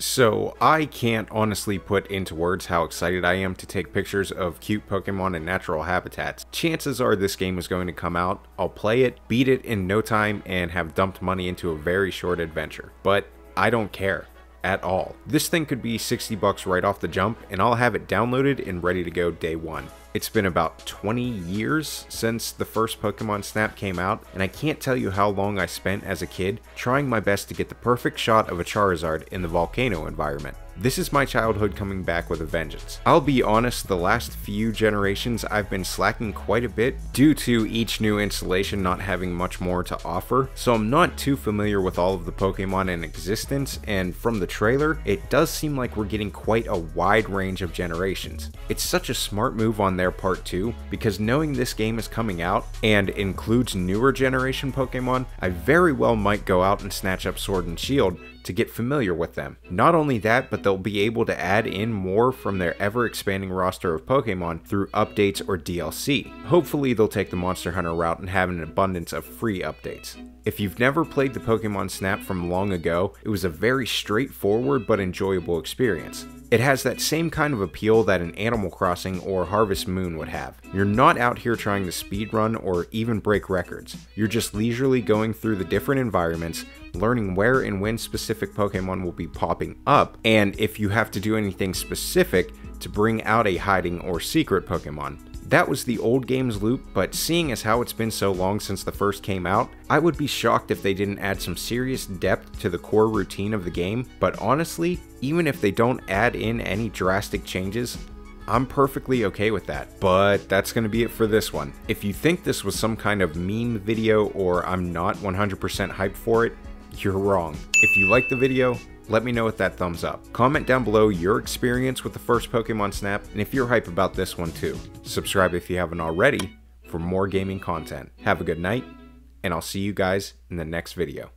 So I can't honestly put into words how excited I am to take pictures of cute Pokemon in natural habitats. Chances are this game is going to come out, I'll play it, beat it in no time, and have dumped money into a very short adventure. But I don't care. At all. This thing could be $60 right off the jump, and I'll have it downloaded and ready to go day one. It's been about 20 years since the first Pokemon Snap came out, and I can't tell you how long I spent as a kid trying my best to get the perfect shot of a Charizard in the volcano environment. This is my childhood coming back with a vengeance. I'll be honest, the last few generations I've been slacking quite a bit due to each new installation not having much more to offer, so I'm not too familiar with all of the Pokemon in existence, and from the trailer, it does seem like we're getting quite a wide range of generations. It's such a smart move on their part too, because knowing this game is coming out and includes newer generation Pokemon, I very well might go out and snatch up Sword and Shield to get familiar with them. Not only that, but they'll be able to add in more from their ever-expanding roster of Pokemon through updates or DLC. Hopefully they'll take the Monster Hunter route and have an abundance of free updates. If you've never played the Pokemon Snap from long ago, it was a very straightforward but enjoyable experience. It has that same kind of appeal that an Animal Crossing or Harvest Moon would have. You're not out here trying to speedrun or even break records. You're just leisurely going through the different environments, learning where and when specific Pokemon will be popping up, and if you have to do anything specific to bring out a hiding or secret Pokemon. That was the old game's loop, but seeing as how it's been so long since the first came out, I would be shocked if they didn't add some serious depth to the core routine of the game, but honestly, even if they don't add in any drastic changes, I'm perfectly okay with that. But that's going to be it for this one. If you think this was some kind of meme video or I'm not 100% hyped for it, you're wrong. If you liked the video, let me know with that thumbs up. Comment down below your experience with the first Pokemon Snap, and if you're hype about this one too. Subscribe if you haven't already for more gaming content. Have a good night, and I'll see you guys in the next video.